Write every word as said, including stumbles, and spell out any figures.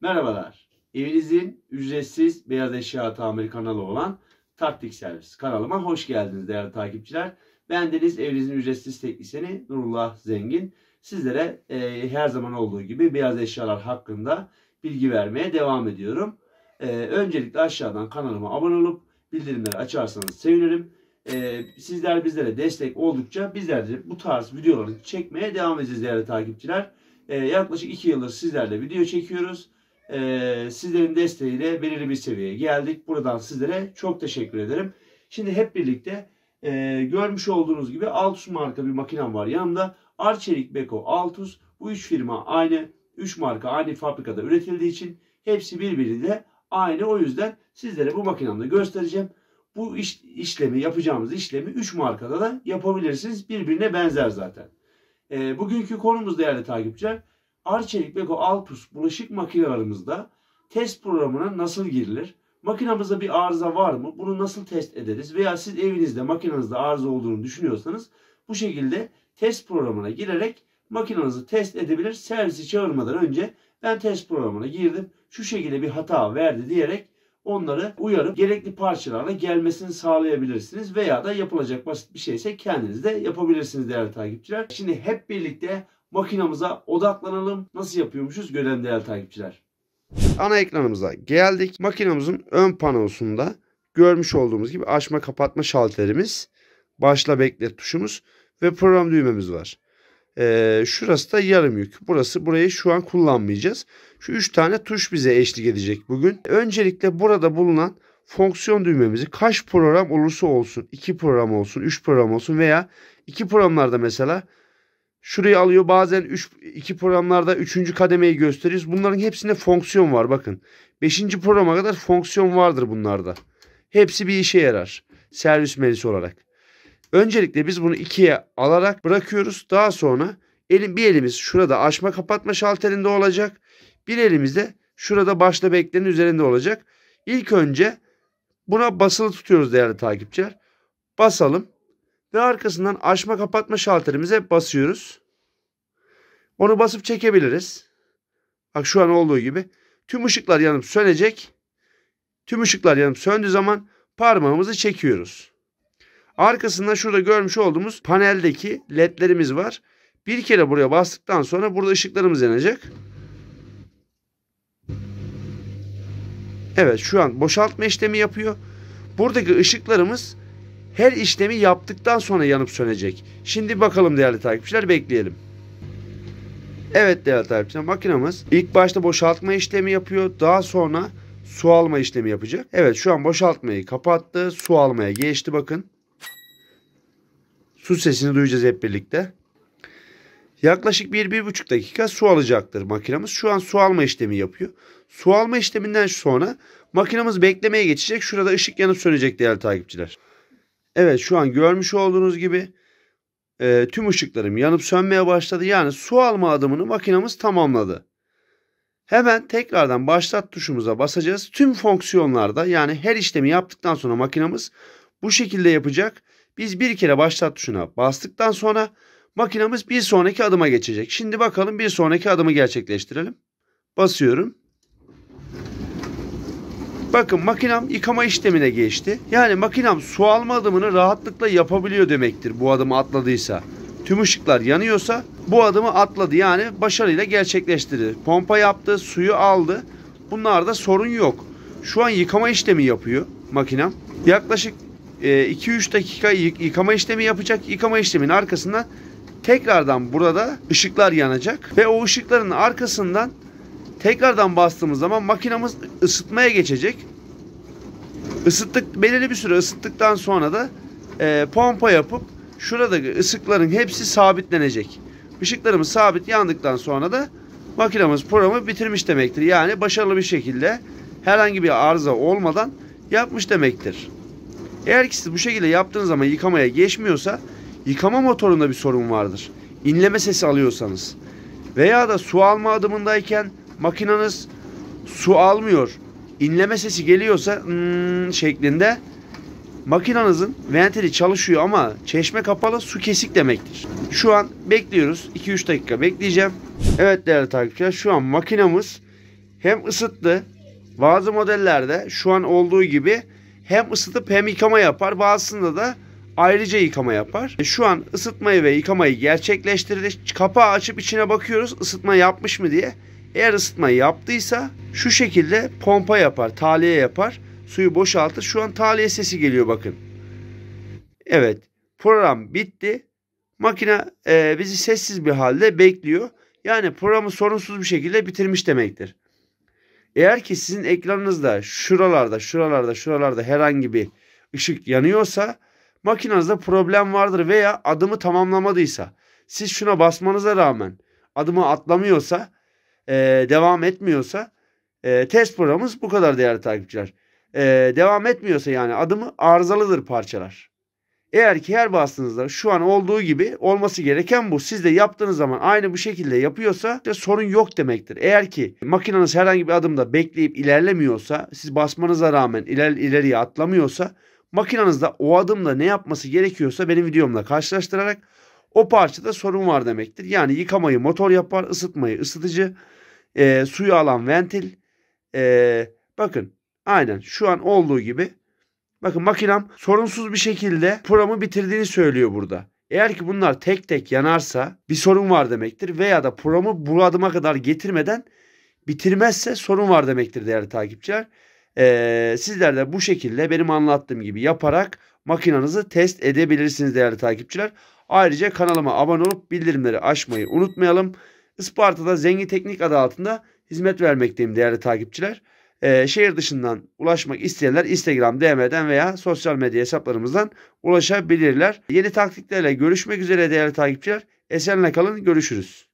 Merhabalar, evinizin ücretsiz beyaz eşya tamir kanalı olan Taktik Servis kanalıma hoş geldiniz değerli takipçiler. Bendeniz evinizin ücretsiz teknisyeni Nurullah Zengin. Sizlere e, her zaman olduğu gibi beyaz eşyalar hakkında bilgi vermeye devam ediyorum. E, öncelikle aşağıdan kanalıma abone olup bildirimleri açarsanız sevinirim. E, sizler bizlere destek oldukça bizler de bu tarz videoları çekmeye devam edeceğiz değerli takipçiler. E, yaklaşık iki yıldır sizlerle video çekiyoruz. Ee, sizlerin desteğiyle belirli bir seviyeye geldik. Buradan sizlere çok teşekkür ederim. Şimdi hep birlikte e, görmüş olduğunuz gibi Altus marka bir makinem var yanımda. Arçelik, Beko, Altus, bu üç firma aynı, üç marka aynı fabrikada üretildiği için hepsi birbiriyle aynı. O yüzden sizlere bu makinemde göstereceğim. Bu iş, işlemi yapacağımız işlemi üç markada da yapabilirsiniz. Birbirine benzer zaten. E, bugünkü konumuz değerli takipçiler, Arçelik, Beko, Altus bulaşık makinelerimizde test programına nasıl girilir? Makinamızda bir arıza var mı? Bunu nasıl test ederiz? Veya siz evinizde makinenizde arıza olduğunu düşünüyorsanız bu şekilde test programına girerek makinenizi test edebilir. Servisi çağırmadan önce ben test programına girdim, şu şekilde bir hata verdi diyerek onları uyarıp gerekli parçalarla gelmesini sağlayabilirsiniz. Veya da yapılacak basit bir şeyse kendiniz de yapabilirsiniz değerli takipçiler. Şimdi hep birlikte makinamıza odaklanalım. Nasıl yapıyormuşuz görelim değerli takipçiler. Ana ekranımıza geldik. Makinamızın ön panosunda görmüş olduğumuz gibi açma kapatma şalterimiz, başla beklet tuşumuz ve program düğmemiz var. Ee, şurası da yarım yük. Burası burayı şu an kullanmayacağız. Şu üç tane tuş bize eşlik edecek bugün. Öncelikle burada bulunan fonksiyon düğmemizi kaç program olursa olsun, iki program olsun, üç program olsun veya iki programlarda mesela şurayı alıyor, bazen üç, iki programlarda üçüncü kademeyi gösteriyoruz. Bunların hepsinde fonksiyon var bakın. beşinci programa kadar fonksiyon vardır bunlarda. Hepsi bir işe yarar servis menüsü olarak. Öncelikle biz bunu ikiye alarak bırakıyoruz. Daha sonra elim, bir elimiz şurada açma kapatma şalterinde olacak. Bir elimiz de şurada başla beklenin üzerinde olacak. İlk önce buna basılı tutuyoruz değerli takipçiler. Basalım. Ve arkasından açma kapatma şalterimize basıyoruz. Onu basıp çekebiliriz. Bak şu an olduğu gibi. Tüm ışıklar yanıp sönecek. Tüm ışıklar yanıp söndüğü zaman parmağımızı çekiyoruz. Arkasından şurada görmüş olduğumuz paneldeki ledlerimiz var. Bir kere buraya bastıktan sonra burada ışıklarımız yanacak. Evet, şu an boşaltma işlemi yapıyor. Buradaki ışıklarımız her işlemi yaptıktan sonra yanıp sönecek. Şimdi bakalım değerli takipçiler, bekleyelim. Evet değerli takipçiler, makinamız ilk başta boşaltma işlemi yapıyor. Daha sonra su alma işlemi yapacak. Evet, şu an boşaltmayı kapattı. Su almaya geçti bakın. Su sesini duyacağız hep birlikte. Yaklaşık bir bir buçuk dakika su alacaktır makinamız. Şu an su alma işlemi yapıyor. Su alma işleminden sonra makinamız beklemeye geçecek. Şurada ışık yanıp sönecek değerli takipçiler. Evet, şu an görmüş olduğunuz gibi e, tüm ışıklarım yanıp sönmeye başladı. Yani su alma adımını makinamız tamamladı. Hemen tekrardan başlat tuşumuza basacağız. Tüm fonksiyonlarda, yani her işlemi yaptıktan sonra makinamız bu şekilde yapacak. Biz bir kere başlat tuşuna bastıktan sonra makinamız bir sonraki adıma geçecek. Şimdi bakalım bir sonraki adımı gerçekleştirelim. Basıyorum. Bakın makinam yıkama işlemine geçti. Yani makinam su alma adımını rahatlıkla yapabiliyor demektir bu adımı atladıysa. Tüm ışıklar yanıyorsa bu adımı atladı, yani başarıyla gerçekleştirdi. Pompa yaptı, suyu aldı. Bunlarda sorun yok. Şu an yıkama işlemi yapıyor makinam. Yaklaşık iki üç dakika yıkama işlemi yapacak. Yıkama işleminin arkasından tekrardan burada ışıklar yanacak. Ve o ışıkların arkasından tekrardan bastığımız zaman makinamız ısıtmaya geçecek. Isıttık, belirli bir süre ısıttıktan sonra da e, pompa yapıp şuradaki ışıkların hepsi sabitlenecek. Işıklarımız sabit yandıktan sonra da makinamız programı bitirmiş demektir. Yani başarılı bir şekilde herhangi bir arıza olmadan yapmış demektir. Eğer ki siz bu şekilde yaptığınız zaman yıkamaya geçmiyorsa yıkama motorunda bir sorun vardır. İnleme sesi alıyorsanız veya da su alma adımındayken makineniz su almıyor, inleme sesi geliyorsa hmm, şeklinde, makinenizin ventili çalışıyor ama çeşme kapalı, su kesik demektir. Şu an bekliyoruz. iki üç dakika bekleyeceğim. Evet değerli takipçiler, şu an makinamız hem ısıttı. Bazı modellerde şu an olduğu gibi hem ısıtıp hem yıkama yapar. Bazısında da ayrıca yıkama yapar. Şu an ısıtmayı ve yıkamayı gerçekleştirdik. Kapağı açıp içine bakıyoruz ısıtma yapmış mı diye. Eğer ısıtmayı yaptıysa şu şekilde pompa yapar, tahliye yapar. Suyu boşaltır. Şu an tahliye sesi geliyor bakın. Evet, program bitti. Makine e, bizi sessiz bir halde bekliyor. Yani programı sorunsuz bir şekilde bitirmiş demektir. Eğer ki sizin ekranınızda şuralarda, şuralarda, şuralarda herhangi bir ışık yanıyorsa makinenizde problem vardır veya adımı tamamlamadıysa, siz şuna basmanıza rağmen adımı atlamıyorsa, e, devam etmiyorsa e, test programımız bu kadar değerli takipçiler. E, devam etmiyorsa yani adımı arızalıdır parçalar. Eğer ki her bastığınızda şu an olduğu gibi olması gereken bu. Siz de yaptığınız zaman aynı bu şekilde yapıyorsa işte sorun yok demektir. Eğer ki makineniz herhangi bir adımda bekleyip ilerlemiyorsa, siz basmanıza rağmen iler, ileriye atlamıyorsa, makinenizde o adımda ne yapması gerekiyorsa benim videomla karşılaştırarak o parçada sorun var demektir. Yani yıkamayı motor yapar, ısıtmayı ısıtıcı, e, suyu alan ventil. E, bakın aynen şu an olduğu gibi. Bakın makinem sorunsuz bir şekilde programı bitirdiğini söylüyor burada. Eğer ki bunlar tek tek yanarsa bir sorun var demektir veya da programı bu adıma kadar getirmeden bitirmezse sorun var demektir değerli takipçiler. Ee, sizler de bu şekilde benim anlattığım gibi yaparak makinenizi test edebilirsiniz değerli takipçiler. Ayrıca kanalıma abone olup bildirimleri açmayı unutmayalım. Isparta'da Zengin Teknik adı altında hizmet vermekteyim değerli takipçiler. Ee, şehir dışından ulaşmak isteyenler Instagram D M'den veya sosyal medya hesaplarımızdan ulaşabilirler. Yeni taktiklerle görüşmek üzere değerli takipçiler. Esenle kalın, görüşürüz.